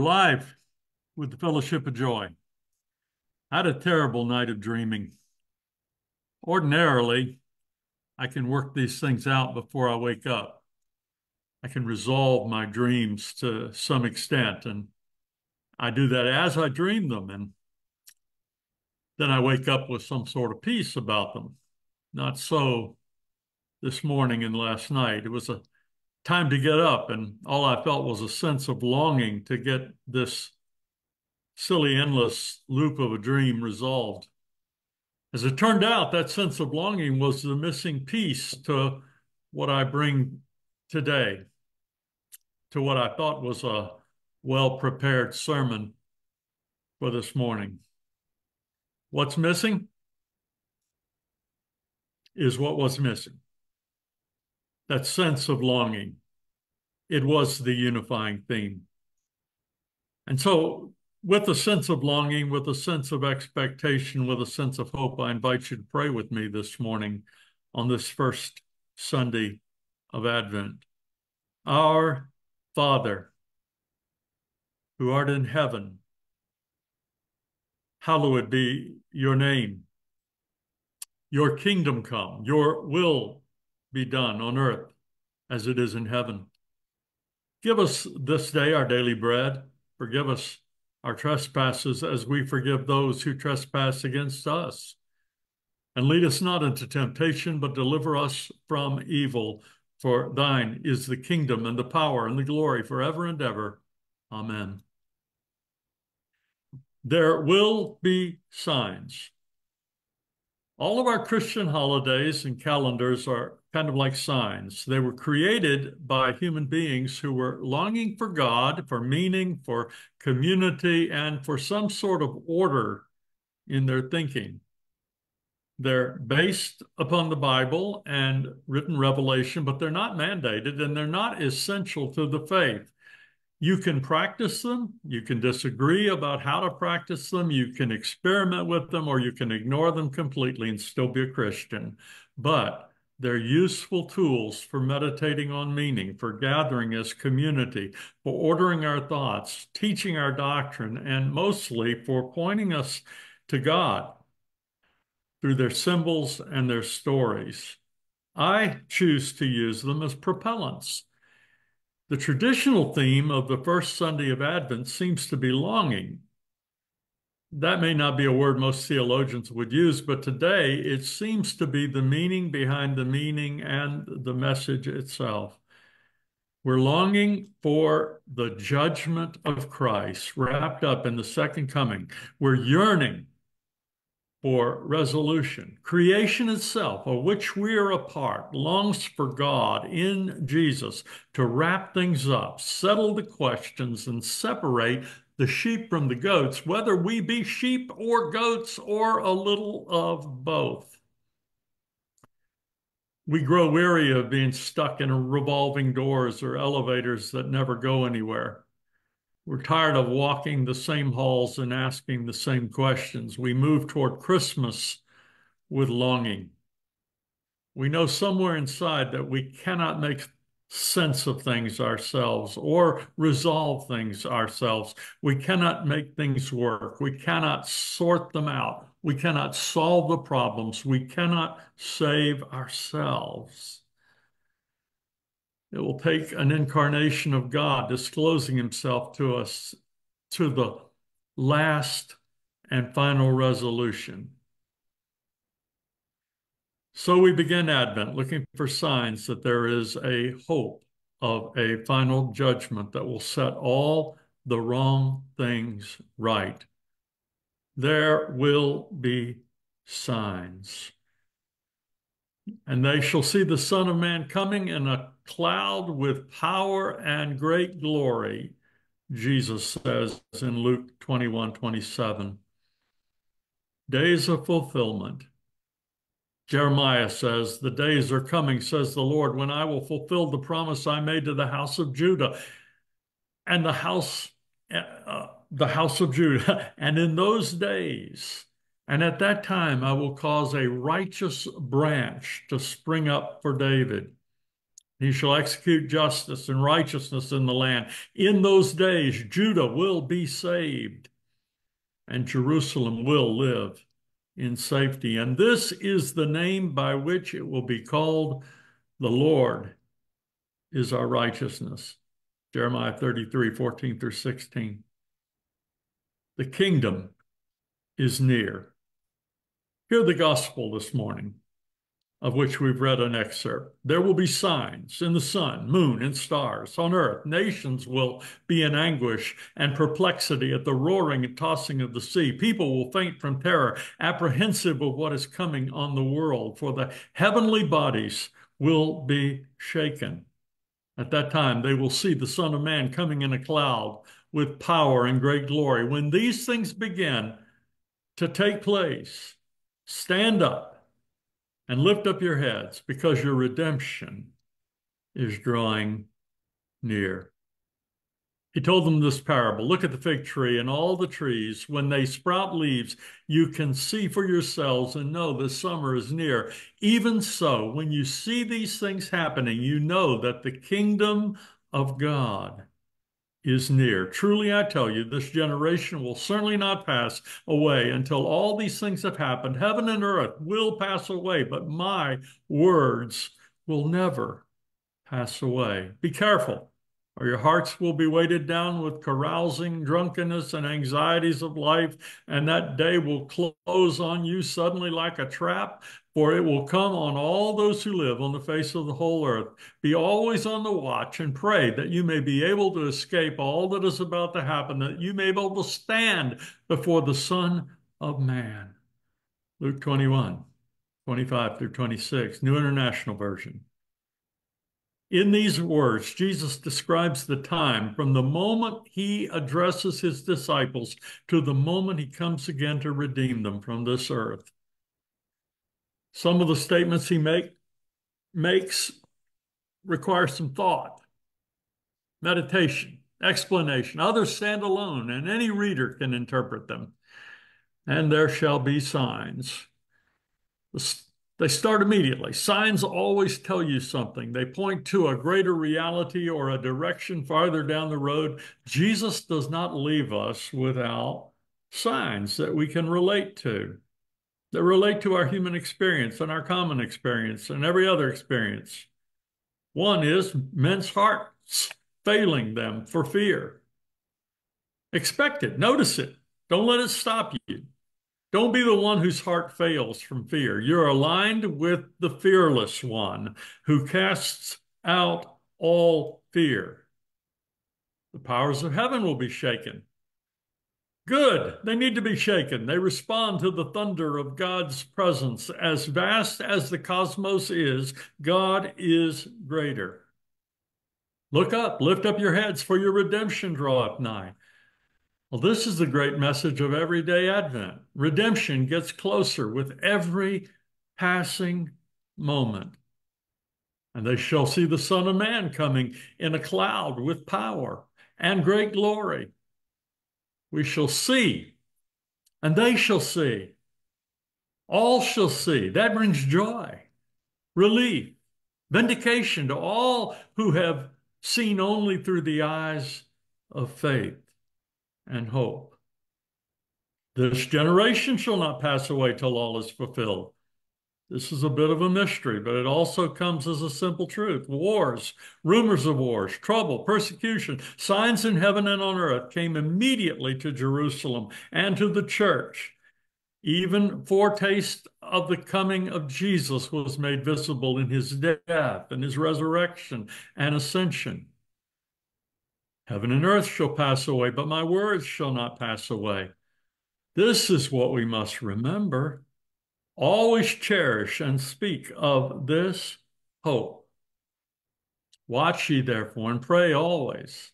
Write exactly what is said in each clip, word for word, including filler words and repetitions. Live with the Fellowship of Joy. I had a terrible night of dreaming. Ordinarily, I can work these things out before I wake up. I can resolve my dreams to some extent, and I do that as I dream them, and then I wake up with some sort of peace about them. Not so this morning and last night. It was a time to get up, and all I felt was a sense of longing to get this silly, endless loop of a dream resolved. As it turned out, that sense of longing was the missing piece to what I bring today, to what I thought was a well-prepared sermon for this morning. What's missing is what was missing. That sense of longing. It was the unifying theme. And so with a sense of longing, with a sense of expectation, with a sense of hope, I invite you to pray with me this morning on this first Sunday of Advent. Our Father, who art in heaven, hallowed be your name. Your kingdom come, your will be done on earth as it is in heaven. Give us this day our daily bread. Forgive us our trespasses as we forgive those who trespass against us. And lead us not into temptation, but deliver us from evil. For thine is the kingdom and the power and the glory forever and ever. Amen. There will be signs. All of our Christian holidays and calendars are kind of like signs. They were created by human beings who were longing for God, for meaning, for community, and for some sort of order in their thinking. They're based upon the Bible and written revelation, but they're not mandated and they're not essential to the faith. You can practice them, you can disagree about how to practice them, you can experiment with them, or you can ignore them completely and still be a Christian. But they're useful tools for meditating on meaning, for gathering as community, for ordering our thoughts, teaching our doctrine, and mostly for pointing us to God through their symbols and their stories. I choose to use them as propellants. The traditional theme of the first Sunday of Advent seems to be longing. That may not be a word most theologians would use, but today it seems to be the meaning behind the meaning and the message itself. We're longing for the judgment of Christ wrapped up in the second coming. We're yearning for resolution. Creation itself, of which we are a part, longs for God in Jesus to wrap things up, settle the questions, and separate the sheep from the goats, whether we be sheep or goats or a little of both. We grow weary of being stuck in revolving doors or elevators that never go anywhere. We're tired of walking the same halls and asking the same questions. We move toward Christmas with longing. We know somewhere inside that we cannot make sense of things ourselves or resolve things ourselves. We cannot make things work. We cannot sort them out. We cannot solve the problems. We cannot save ourselves. It will take an incarnation of God disclosing himself to us to the last and final resolution. So we begin Advent looking for signs that there is a hope of a final judgment that will set all the wrong things right. There will be signs. And they shall see the Son of Man coming in a cloud with power and great glory, Jesus says in Luke twenty-one twenty-seven. Days of fulfillment. Jeremiah says, the days are coming, says the Lord, when I will fulfill the promise I made to the house of Judah and the house, uh, the house of Judah. And in those days, and at that time, I will cause a righteous branch to spring up for David, You shall execute justice and righteousness in the land. In those days, Judah will be saved, and Jerusalem will live in safety. And this is the name by which it will be called: the Lord is our righteousness. Jeremiah thirty-three, fourteen through sixteen. The kingdom is near. Hear the gospel this morning, of which we've read an excerpt. There will be signs in the sun, moon, and stars. On earth, nations will be in anguish and perplexity at the roaring and tossing of the sea. People will faint from terror, apprehensive of what is coming on the world, for the heavenly bodies will be shaken. At that time, they will see the Son of Man coming in a cloud with power and great glory. When these things begin to take place, stand up and lift up your heads, because your redemption is drawing near. He told them this parable: look at the fig tree and all the trees. When they sprout leaves, you can see for yourselves and know that summer is near. Even so, when you see these things happening, you know that the kingdom of God is near. Truly, I tell you, this generation will certainly not pass away until all these things have happened. Heaven and earth will pass away, but my words will never pass away. Be careful, or your hearts will be weighted down with carousing, drunkenness, and anxieties of life, and that day will close on you suddenly like a trap, for it will come on all those who live on the face of the whole earth. Be always on the watch and pray that you may be able to escape all that is about to happen, that you may be able to stand before the Son of Man. Luke twenty-one, twenty-five through twenty-six, New International Version. In these words, Jesus describes the time from the moment he addresses his disciples to the moment he comes again to redeem them from this earth. Some of the statements he make, makes require some thought, meditation, explanation. Others stand alone, and any reader can interpret them. And there shall be signs. The They start immediately. Signs always tell you something. They point to a greater reality or a direction farther down the road. Jesus does not leave us without signs that we can relate to, that relate to our human experience and our common experience and every other experience. One is men's hearts failing them for fear. Expect it. Notice it. Don't let it stop you. Don't be the one whose heart fails from fear. You're aligned with the fearless one who casts out all fear. The powers of heaven will be shaken. Good. They need to be shaken. They respond to the thunder of God's presence. As vast as the cosmos is, God is greater. Look up, lift up your heads, for your redemption draweth nigh. Well, this is the great message of everyday Advent. Redemption gets closer with every passing moment. And they shall see the Son of Man coming in a cloud with power and great glory. We shall see, and they shall see. All shall see. That brings joy, relief, vindication to all who have seen only through the eyes of faith and hope. This generation shall not pass away till all is fulfilled. This is a bit of a mystery, but it also comes as a simple truth. Wars, rumors of wars, trouble, persecution, signs in heaven and on earth came immediately to Jerusalem and to the church. Even foretaste of the coming of Jesus was made visible in his death and his resurrection and ascension. Heaven and earth shall pass away, but my words shall not pass away. This is what we must remember. Always cherish and speak of this hope. Watch ye therefore and pray always.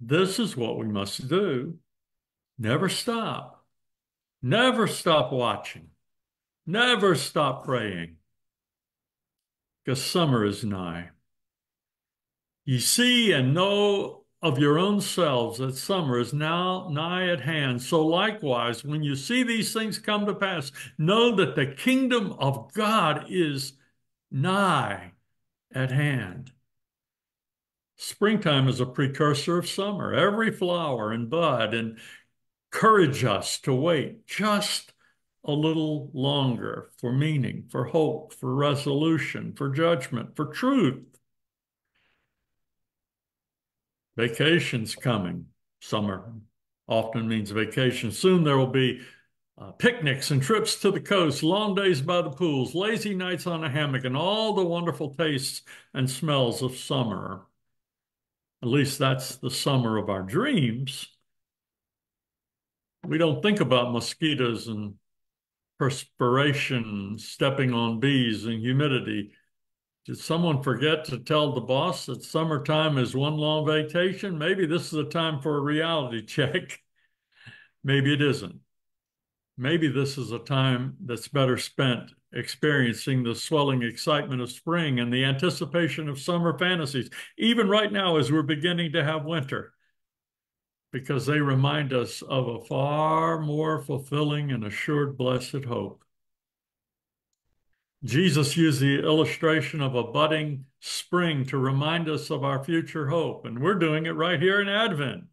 This is what we must do. Never stop. Never stop watching. Never stop praying. Because summer is nigh. Ye see and know of your own selves that summer is now nigh at hand. So likewise, when you see these things come to pass, know that the kingdom of God is nigh at hand. Springtime is a precursor of summer. Every flower and bud encourage us to wait just a little longer for meaning, for hope, for resolution, for judgment, for truth. Vacation's coming. Summer often means vacation. Soon there will be uh, picnics and trips to the coast, long days by the pools, lazy nights on a hammock, and all the wonderful tastes and smells of summer. At least that's the summer of our dreams. We don't think about mosquitoes and perspiration, stepping on bees and humidity. Did someone forget to tell the boss that summertime is one long vacation? Maybe this is a time for a reality check. Maybe it isn't. Maybe this is a time that's better spent experiencing the swelling excitement of spring and the anticipation of summer fantasies, even right now as we're beginning to have winter, because they remind us of a far more fulfilling and assured blessed hope. Jesus used the illustration of a budding spring to remind us of our future hope, and we're doing it right here in Advent.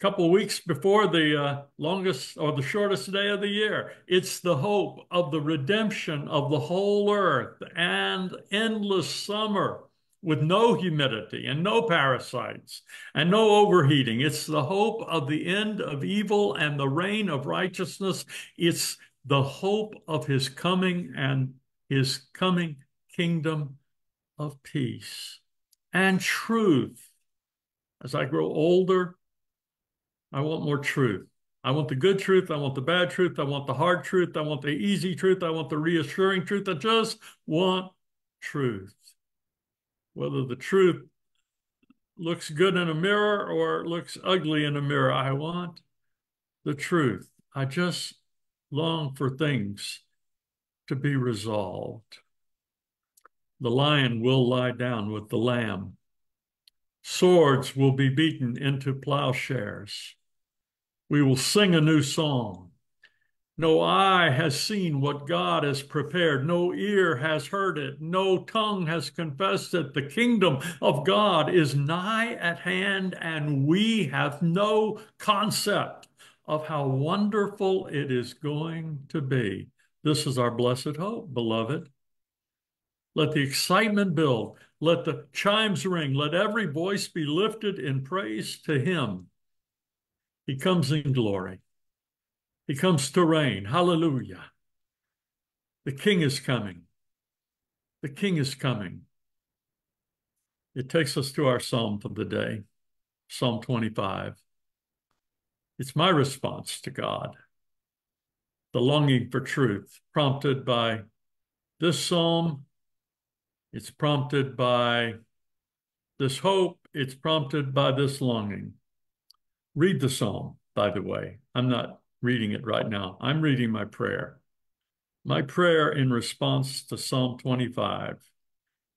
A couple of weeks before the uh, longest or the shortest day of the year, it's the hope of the redemption of the whole earth and endless summer with no humidity and no parasites and no overheating. It's the hope of the end of evil and the reign of righteousness. It's the hope of his coming and his coming kingdom of peace and truth. As I grow older, I want more truth. I want the good truth. I want the bad truth. I want the hard truth. I want the easy truth. I want the reassuring truth. I just want truth. Whether the truth looks good in a mirror or looks ugly in a mirror, I want the truth. I just long for things to be resolved. The lion will lie down with the lamb. Swords will be beaten into plowshares. We will sing a new song. No eye has seen what God has prepared. No ear has heard it. No tongue has confessed it. The kingdom of God is nigh at hand, and we have no concept of how wonderful it is going to be. This is our blessed hope, beloved. Let the excitement build. Let the chimes ring. Let every voice be lifted in praise to him. He comes in glory. He comes to reign. Hallelujah. The king is coming. The king is coming. It takes us to our psalm for the day, Psalm twenty-five. It's my response to God. The longing for truth prompted by this psalm. It's prompted by this hope. It's prompted by this longing. Read the psalm, by the way. I'm not reading it right now. I'm reading my prayer. My prayer in response to Psalm twenty-five.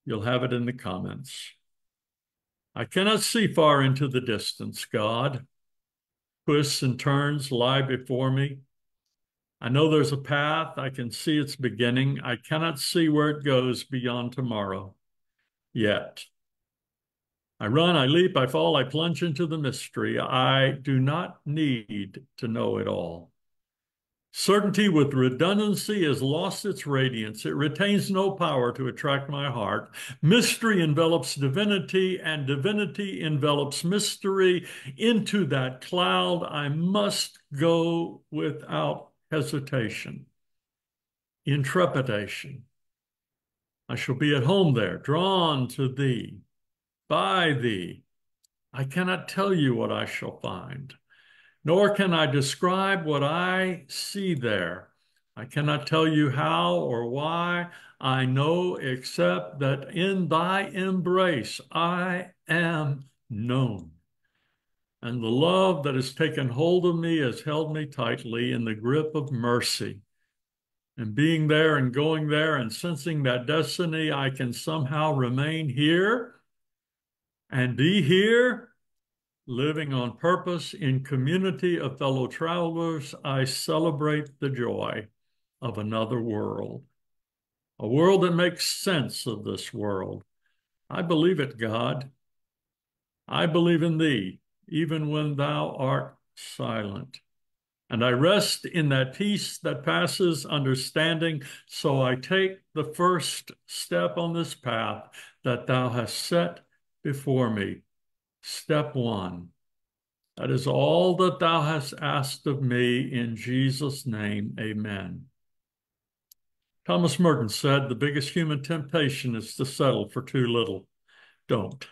You'll have it in the comments. I cannot see far into the distance, God. Twists and turns lie before me. I know there's a path. I can see its beginning. I cannot see where it goes beyond tomorrow yet. I run, I leap, I fall, I plunge into the mystery. I do not need to know it all. Certainty with redundancy has lost its radiance. It retains no power to attract my heart. Mystery envelops divinity, and divinity envelops mystery. Into that cloud I must go without hesitation, intrepidation. I shall be at home there, drawn to thee, by thee. I cannot tell you what I shall find. Nor can I describe what I see there. I cannot tell you how or why. I know except that in thy embrace I am known. And the love that has taken hold of me has held me tightly in the grip of mercy. And being there and going there and sensing that destiny, I can somehow remain here and be here. Living on purpose in community of fellow travelers, I celebrate the joy of another world. a world that makes sense of this world. I believe it, God. I believe in thee, even when thou art silent. And I rest in that peace that passes understanding, so I take the first step on this path that thou hast set before me. Step one. That is all that thou hast asked of me, in Jesus' name, amen. Thomas Merton said, the biggest human temptation is to settle for too little. Don't.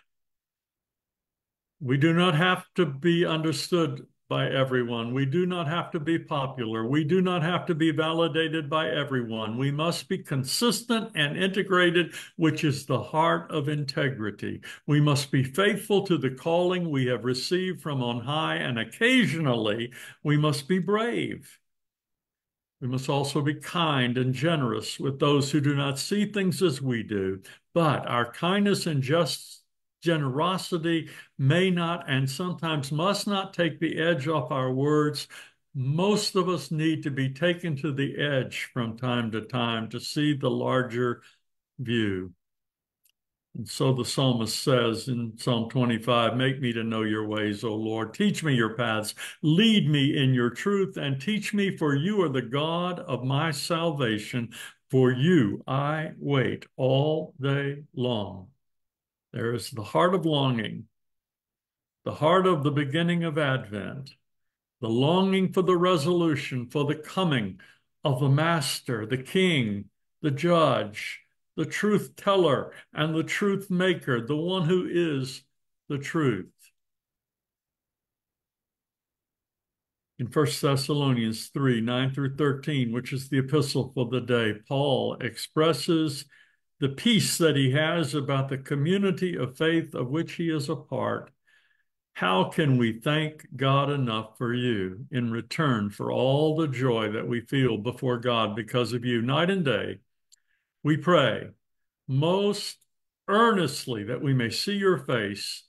We do not have to be understood by everyone. We do not have to be popular. We do not have to be validated by everyone. We must be consistent and integrated, which is the heart of integrity. We must be faithful to the calling we have received from on high, and occasionally we must be brave. We must also be kind and generous with those who do not see things as we do, but our kindness and justice generosity may not and sometimes must not take the edge off our words. Most of us need to be taken to the edge from time to time to see the larger view. And so the psalmist says in Psalm twenty-five, make me to know your ways, O Lord. Teach me your paths. Lead me in your truth and teach me, for you are the God of my salvation. For you I wait all day long. There is the heart of longing, the heart of the beginning of Advent, the longing for the resolution, for the coming of the Master, the King, the Judge, the Truth Teller, and the Truth Maker, the one who is the truth. In First Thessalonians three, nine through thirteen, which is the epistle for the day, Paul expresses the peace that he has about the community of faith of which he is a part. How can we thank God enough for you in return for all the joy that we feel before God because of you? Night and day, we pray most earnestly that we may see your face,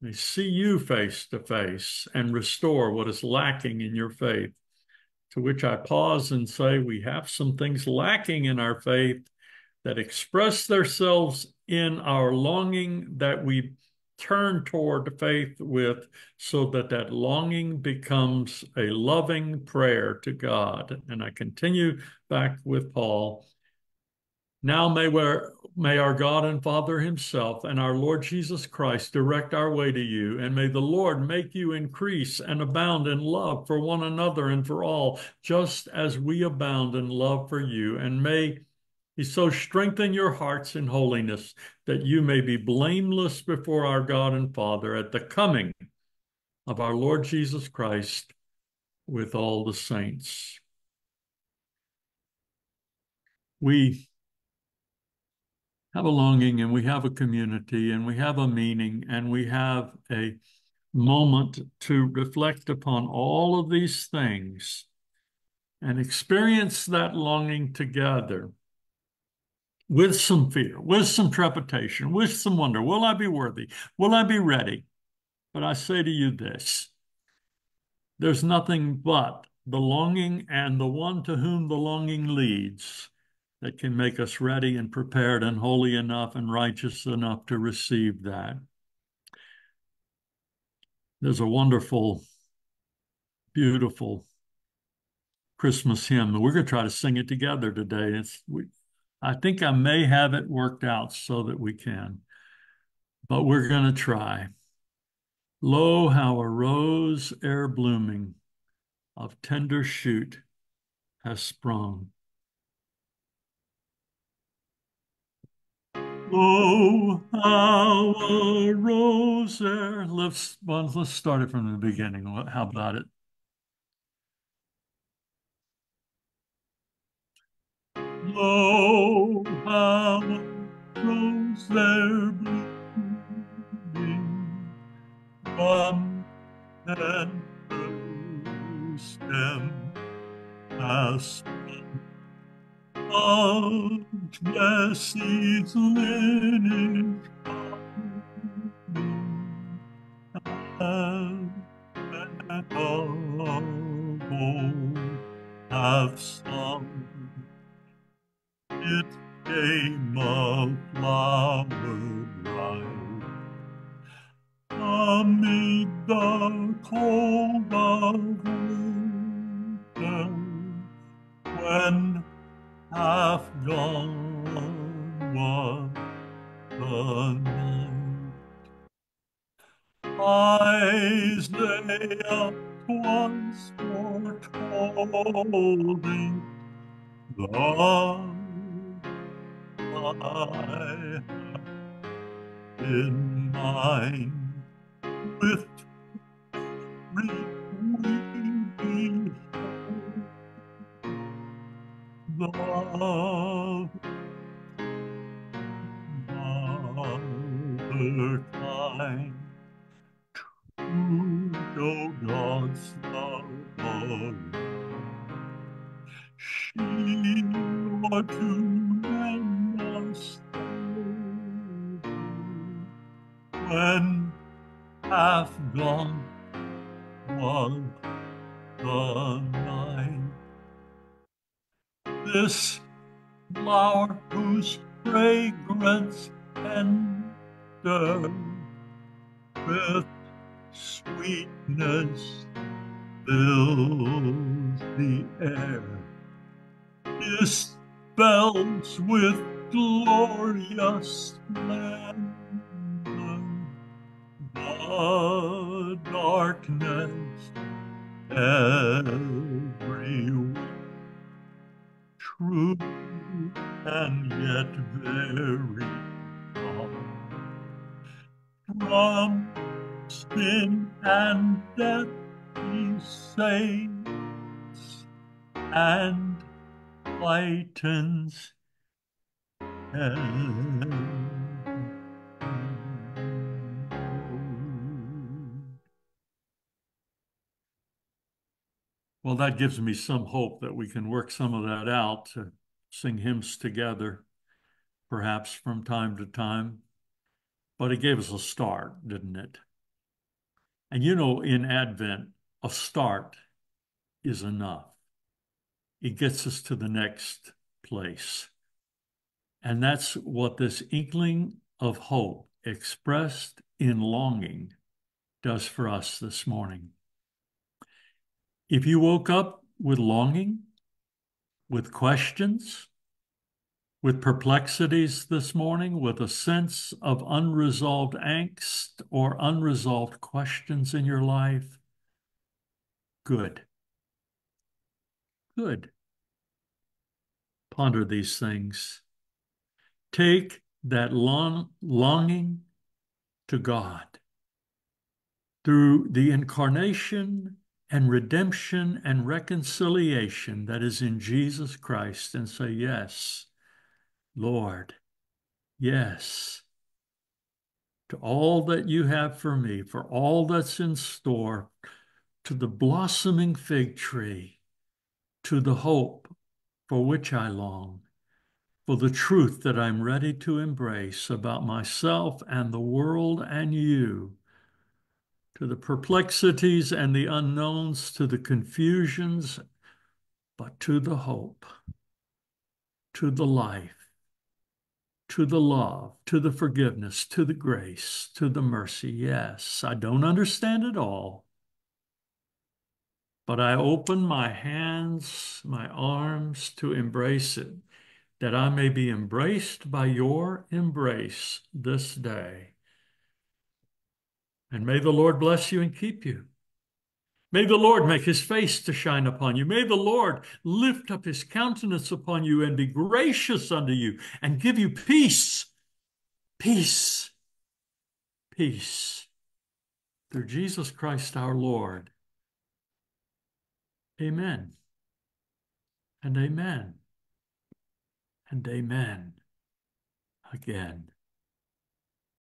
may see you face to face, and restore what is lacking in your faith. To which I pause and say, we have some things lacking in our faith that express themselves in our longing that we turn toward faith with, so that that longing becomes a loving prayer to God. And I continue back with Paul. Now may, we're, may our God and Father himself and our Lord Jesus Christ direct our way to you, and may the Lord make you increase and abound in love for one another and for all, just as we abound in love for you, and may He so strengthen your hearts in holiness that you may be blameless before our God and Father at the coming of our Lord Jesus Christ with all the saints. We have a longing, and we have a community, and we have a meaning, and we have a moment to reflect upon all of these things and experience that longing together. With some fear, with some trepidation, with some wonder. Will I be worthy? Will I be ready? But I say to you this, there's nothing but the longing and the one to whom the longing leads that can make us ready and prepared and holy enough and righteous enough to receive that. There's a wonderful, beautiful Christmas hymn, and we're going to try to sing it together today. It's, we, I think I may have it worked out so that we can, but we're going to try. Lo, how a rose ere blooming of tender shoot has sprung. Lo, how a rose ere... Let's, well, let's start it from the beginning. How about it? Lo, how a rose ere blooming from tender stem has sprung, of Jesse's lineage and of all have sung. It the cold of winter, when half gone was the night, eyes lay up once more calling the I have in mine with reweaving love, mother kind, true to God's love. She ought to when half gone was the night, this flower whose fragrance tender with sweetness fills the air, dispels with glorious land the darkness everywhere, true and yet very odd. From sin and death he saves and lightens and well, that gives me some hope that we can work some of that out, to sing hymns together, perhaps from time to time. But it gave us a start, didn't it? And you know, in Advent, a start is enough. It gets us to the next place. And that's what this inkling of hope expressed in longing does for us this morning. If you woke up with longing, with questions, with perplexities this morning, with a sense of unresolved angst or unresolved questions in your life, good. Good. Ponder these things. Take that long, longing to God through the incarnation and redemption and reconciliation that is in Jesus Christ, and say, yes, Lord, yes, to all that you have for me, for all that's in store, to the blossoming fig tree, to the hope for which I long, for the truth that I'm ready to embrace about myself and the world and you, to the perplexities and the unknowns, to the confusions, but to the hope, to the life, to the love, to the forgiveness, to the grace, to the mercy. Yes, I don't understand it all, but I open my hands, my arms to embrace it, that I may be embraced by your embrace this day. And may the Lord bless you and keep you. May the Lord make his face to shine upon you. May the Lord lift up his countenance upon you and be gracious unto you and give you peace, peace, peace, through Jesus Christ our Lord. Amen and amen and amen again.